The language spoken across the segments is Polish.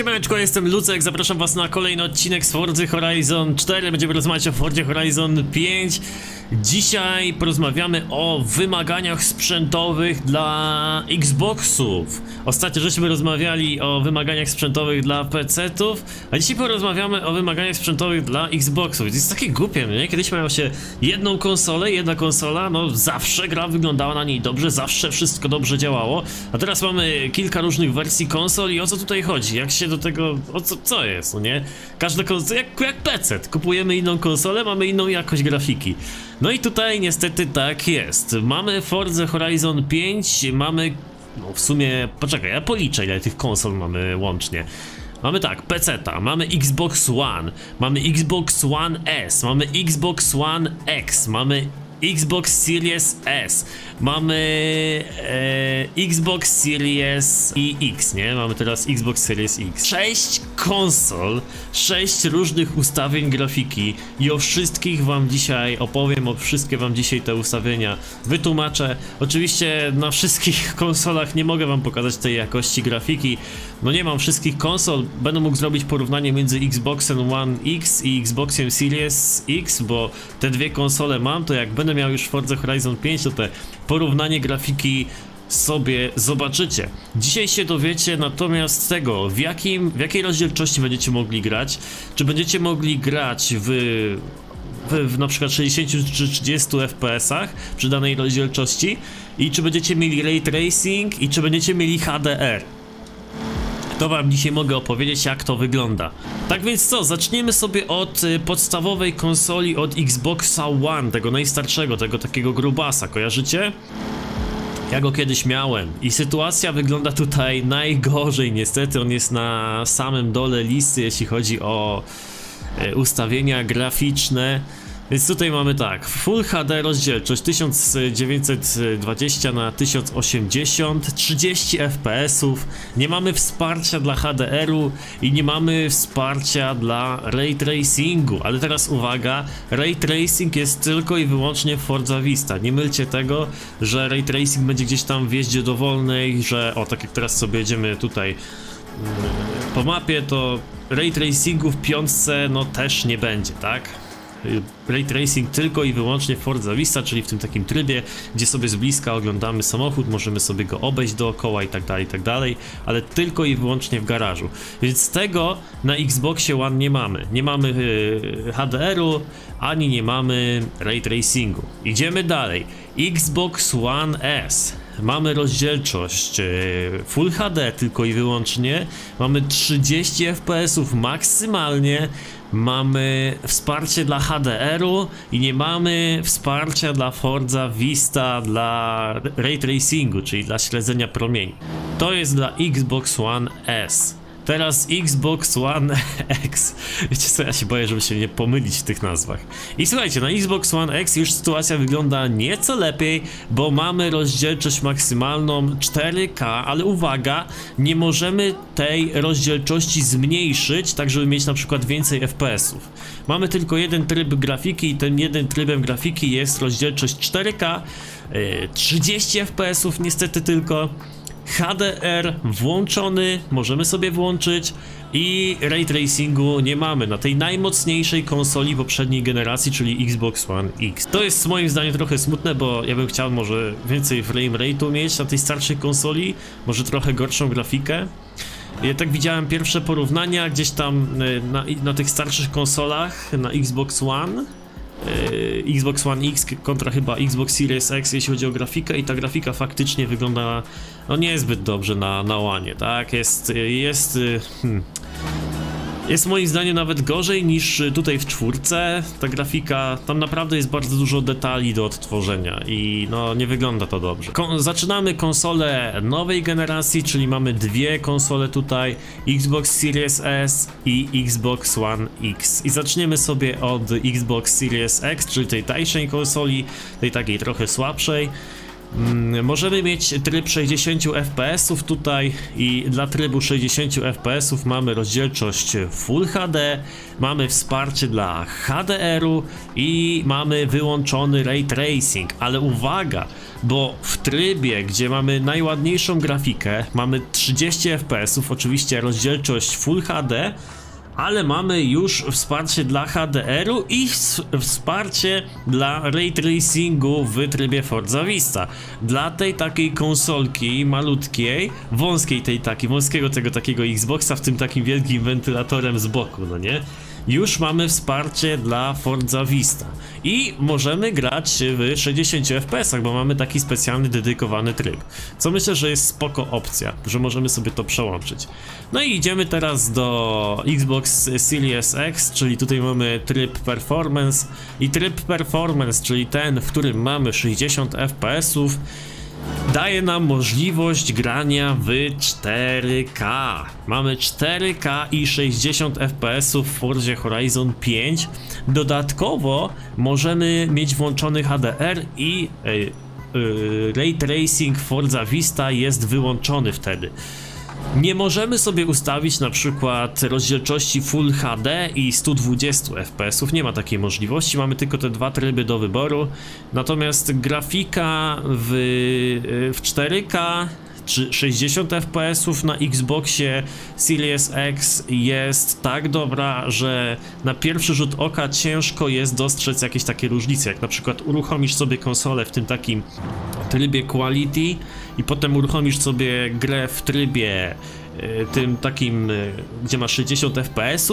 Siemaneczko, jestem Lucek, zapraszam was na kolejny odcinek z Forza Horizon 4. Będziemy rozmawiać o Forzie Horizon 5. Dzisiaj porozmawiamy o wymaganiach sprzętowych dla Xboxów. Ostatnio żeśmy rozmawiali o wymaganiach sprzętowych dla PC-ów, a dzisiaj porozmawiamy o wymaganiach sprzętowych dla Xboxów. Jest takie głupie, nie? Kiedyś miało się jedną konsolę, jedna konsola, no zawsze gra wyglądała na niej dobrze, zawsze wszystko dobrze działało. A teraz mamy kilka różnych wersji konsol i o co tutaj chodzi? Jak się do tego... o co jest, no nie? Każda konsola... jak PC. Kupujemy inną konsolę, mamy inną jakość grafiki. No i tutaj niestety tak jest. Mamy Forza Horizon 5, mamy... no w sumie... poczekaj, ja policzę ile tych konsol mamy łącznie. Mamy tak, PC-ta, mamy Xbox One, mamy Xbox One S, mamy Xbox One X, mamy Xbox Series S, mamy Xbox Series X, nie? Mamy teraz Xbox Series X. 6 konsol, 6 różnych ustawień grafiki i o wszystkich wam dzisiaj opowiem, o wszystkie wam dzisiaj te ustawienia wytłumaczę. Oczywiście na wszystkich konsolach nie mogę wam pokazać tej jakości grafiki, no nie mam wszystkich konsol, będę mógł zrobić porównanie między Xboxem One X i Xboxem Series X, bo te dwie konsole mam, to jak będę miał już Forza Horizon 5, to te porównanie grafiki sobie zobaczycie. Dzisiaj się dowiecie natomiast tego, w jakiej rozdzielczości będziecie mogli grać, czy będziecie mogli grać w na przykład 60 czy 30 FPS-ach przy danej rozdzielczości i czy będziecie mieli Ray Tracing i czy będziecie mieli HDR. To wam dzisiaj mogę opowiedzieć, jak to wygląda. Tak więc co, zaczniemy sobie od podstawowej konsoli, od Xboxa One, tego najstarszego, tego takiego grubasa, kojarzycie? Ja go kiedyś miałem i sytuacja wygląda tutaj najgorzej, niestety on jest na samym dole listy, jeśli chodzi o ustawienia graficzne. Więc tutaj mamy tak, Full HD rozdzielczość 1920 na 1080, 30 FPS-ów, nie mamy wsparcia dla HDR-u i nie mamy wsparcia dla Ray Tracingu, ale teraz uwaga, Ray Tracing jest tylko i wyłącznie w Forza Vista, nie mylcie tego, że Ray Tracing będzie gdzieś tam w jeździe dowolnej, że o, tak jak teraz sobie jedziemy tutaj po mapie, to Ray Tracingu w piątce no też nie będzie, tak? Ray Tracing tylko i wyłącznie w Forza Vista, czyli w tym takim trybie, gdzie sobie z bliska oglądamy samochód, możemy sobie go obejść dookoła i tak dalej, ale tylko i wyłącznie w garażu. Więc tego na Xboxie One nie mamy. Nie mamy HDR-u, ani nie mamy Ray Tracingu. Idziemy dalej. Xbox One S. Mamy rozdzielczość Full HD tylko i wyłącznie, mamy 30 FPS-ów maksymalnie, mamy wsparcie dla HDR-u i nie mamy wsparcia dla Forza Vista, dla Ray Tracingu, czyli dla śledzenia promieni. To jest dla Xbox One S. Teraz Xbox One X. Wiecie co, ja się boję, żeby się nie pomylić w tych nazwach. I słuchajcie, na Xbox One X już sytuacja wygląda nieco lepiej, bo mamy rozdzielczość maksymalną 4K, ale uwaga, nie możemy tej rozdzielczości zmniejszyć, tak żeby mieć na przykład więcej FPS-ów. Mamy tylko jeden tryb grafiki i tym jeden trybem grafiki jest rozdzielczość 4K, 30 FPS-ów niestety tylko. HDR włączony, możemy sobie włączyć i Ray Tracingu nie mamy na tej najmocniejszej konsoli poprzedniej generacji, czyli Xbox One X. To jest moim zdaniem trochę smutne, bo ja bym chciał może więcej frame rate'u mieć na tej starszej konsoli, może trochę gorszą grafikę. Ja tak widziałem pierwsze porównania gdzieś tam na tych starszych konsolach, na Xbox One. Xbox One X kontra chyba Xbox Series X, jeśli chodzi o grafikę, i ta grafika faktycznie wygląda no niezbyt dobrze na łanie, tak? Jest moim zdaniem nawet gorzej niż tutaj w czwórce. Ta grafika, tam naprawdę jest bardzo dużo detali do odtworzenia i no nie wygląda to dobrze. Zaczynamy konsolę nowej generacji, czyli mamy dwie konsole tutaj, Xbox Series S i Xbox One X. I zaczniemy sobie od Xbox Series X, czyli tej tańszej konsoli, tej takiej trochę słabszej. Możemy mieć tryb 60 fps tutaj i dla trybu 60 fps mamy rozdzielczość Full HD, mamy wsparcie dla HDR-u i mamy wyłączony Ray Tracing, ale uwaga, bo w trybie, gdzie mamy najładniejszą grafikę, mamy 30 fps, oczywiście rozdzielczość Full HD, ale mamy już wsparcie dla HDR-u i wsparcie dla Ray Tracingu w trybie Forza Vista. Dla tej takiej konsolki malutkiej, wąskiej tej takiej, wąskiego tego takiego Xboxa w tym takim wielkim wentylatorem z boku, no nie? Już mamy wsparcie dla Forza Vista i możemy grać w 60 fps, bo mamy taki specjalny, dedykowany tryb, co myślę, że jest spoko opcja, że możemy sobie to przełączyć. No i idziemy teraz do Xbox Series X, czyli tutaj mamy tryb Performance i tryb Performance, czyli ten, w którym mamy 60 fps, daje nam możliwość grania w 4K. Mamy 4K i 60 fps w Forzie Horizon 5. Dodatkowo możemy mieć włączony HDR i Ray Tracing Forza Vista jest wyłączony wtedy. Nie możemy sobie ustawić na przykład rozdzielczości Full HD i 120 fps, nie ma takiej możliwości, mamy tylko te dwa tryby do wyboru. Natomiast grafika w 4K czy 60 fps na Xboxie Series X jest tak dobra, że na pierwszy rzut oka ciężko jest dostrzec jakieś takie różnice, jak na przykład uruchomisz sobie konsolę w tym takim trybie Quality i potem uruchomisz sobie grę w trybie tym takim, gdzie ma 60 fps.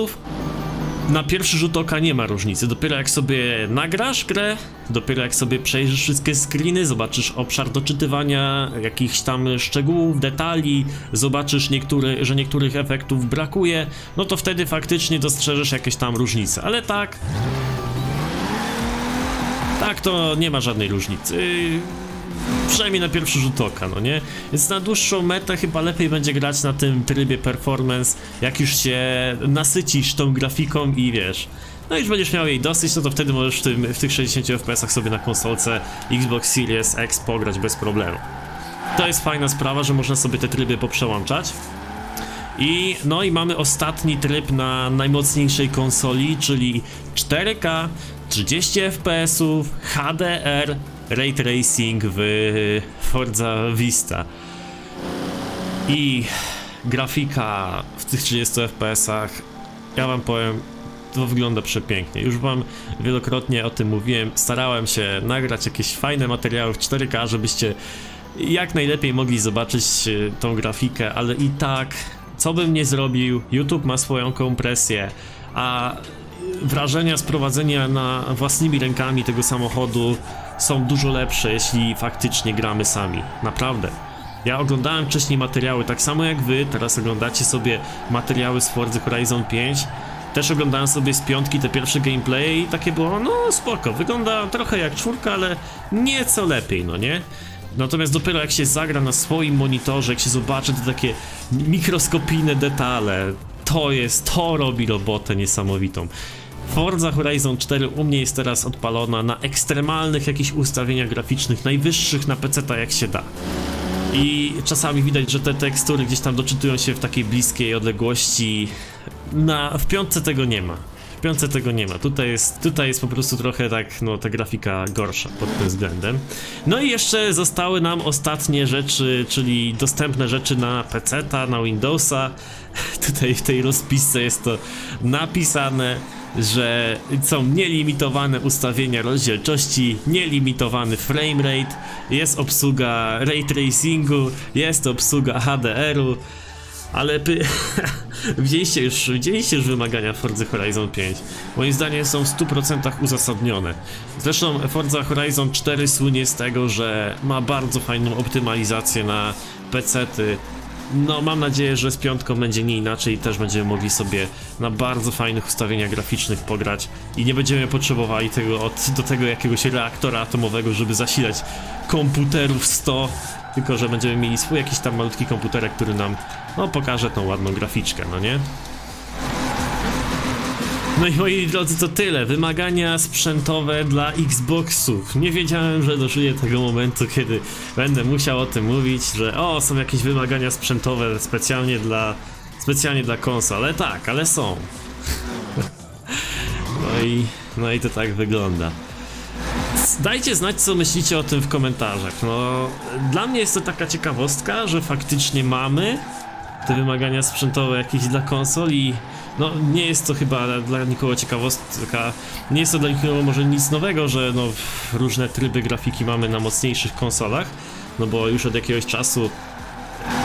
Na pierwszy rzut oka nie ma różnicy, dopiero jak sobie nagrasz grę, dopiero jak sobie przejrzysz wszystkie screeny, zobaczysz obszar doczytywania, jakichś tam szczegółów, detali, zobaczysz, że niektórych efektów brakuje, no to wtedy faktycznie dostrzeżesz jakieś tam różnice, ale tak to nie ma żadnej różnicy. Przynajmniej na pierwszy rzut oka, no nie? Więc na dłuższą metę chyba lepiej będzie grać na tym trybie Performance, jak już się nasycisz tą grafiką i wiesz, no już będziesz miał jej dosyć, no to wtedy możesz w tych 60 fps sobie na konsolce Xbox Series X pograć bez problemu. To jest fajna sprawa, że można sobie te tryby poprzełączać. No i mamy ostatni tryb na najmocniejszej konsoli, czyli 4K, 30 fps, HDR, Ray Tracing w Forza Vista i grafika w tych 30 fps-ach, ja wam powiem, to wygląda przepięknie. Już wam wielokrotnie o tym mówiłem, starałem się nagrać jakieś fajne materiały w 4K, żebyście jak najlepiej mogli zobaczyć tą grafikę, ale i tak, co bym nie zrobił, YouTube ma swoją kompresję, a wrażenia z prowadzenia na własnymi rękami tego samochodu są dużo lepsze, jeśli faktycznie gramy sami, naprawdę. Ja oglądałem wcześniej materiały, tak samo jak wy, teraz oglądacie sobie materiały z Forza Horizon 5. Też oglądałem sobie z piątki te pierwsze gameplaye i takie było, no spoko, wygląda trochę jak czwórka, ale nieco lepiej, no nie? Natomiast dopiero jak się zagra na swoim monitorze, jak się zobaczy te takie mikroskopijne detale, to robi robotę niesamowitą. Forza Horizon 4 u mnie jest teraz odpalona na ekstremalnych jakichś ustawieniach graficznych, najwyższych na PC-ta jak się da. I czasami widać, że te tekstury gdzieś tam doczytują się w takiej bliskiej odległości. W piątce tego nie ma. W piątce tego nie ma. Tutaj jest po prostu trochę tak, no ta grafika gorsza pod tym względem. No i jeszcze zostały nam ostatnie rzeczy, czyli dostępne rzeczy na PC-ta, na Windowsa. Tutaj w tej rozpisce jest to napisane, że są nielimitowane ustawienia rozdzielczości, nielimitowany framerate, jest obsługa Ray Tracingu, jest obsługa HDR-u, ale widzieliście już wymagania Forza Horizon 5. Moim zdaniem są w 100% uzasadnione. Zresztą Forza Horizon 4 słynie z tego, że ma bardzo fajną optymalizację na PC-ty. No mam nadzieję, że z piątką będzie nie inaczej i też będziemy mogli sobie na bardzo fajnych ustawieniach graficznych pograć i nie będziemy potrzebowali tego do tego jakiegoś reaktora atomowego, żeby zasilać komputerów 100, tylko że będziemy mieli swój jakiś tam malutki komputerek, który nam, no, pokaże tą ładną graficzkę, no nie? No i moi drodzy, to tyle. Wymagania sprzętowe dla Xboxów. Nie wiedziałem, że dożyję tego momentu, kiedy będę musiał o tym mówić, że o, są jakieś wymagania sprzętowe specjalnie dla konsol. Ale tak, ale są. No i to tak wygląda. Dajcie znać, co myślicie o tym w komentarzach. No, dla mnie jest to taka ciekawostka, że faktycznie mamy te wymagania sprzętowe jakieś dla konsol i no, nie jest to chyba dla nikogo ciekawostka, nie jest to dla nikogo może nic nowego, że no, różne tryby grafiki mamy na mocniejszych konsolach, no bo już od jakiegoś czasu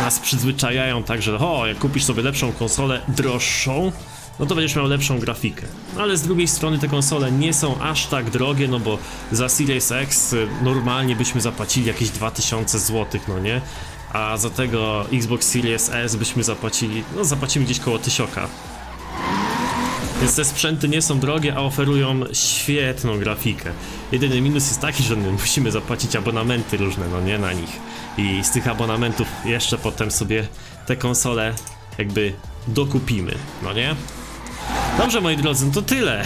nas przyzwyczajają tak, że o, jak kupisz sobie lepszą konsolę, droższą, no to będziesz miał lepszą grafikę. Ale z drugiej strony te konsole nie są aż tak drogie, no bo za Series X normalnie byśmy zapłacili jakieś 2000 zł, no nie? A za tego Xbox Series S byśmy zapłacili, no zapłacimy gdzieś koło 1000. Więc te sprzęty nie są drogie, a oferują świetną grafikę. Jedyny minus jest taki, że my musimy zapłacić abonamenty różne, no nie, na nich. I z tych abonamentów jeszcze potem sobie te konsole jakby dokupimy, no nie? Dobrze, moi drodzy, no to tyle.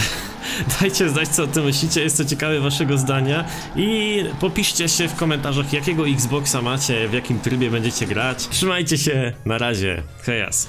Dajcie znać, co o tym myślicie, jest to ciekawe waszego zdania i popiszcie się w komentarzach, jakiego Xboxa macie, w jakim trybie będziecie grać. Trzymajcie się, na razie, hejas.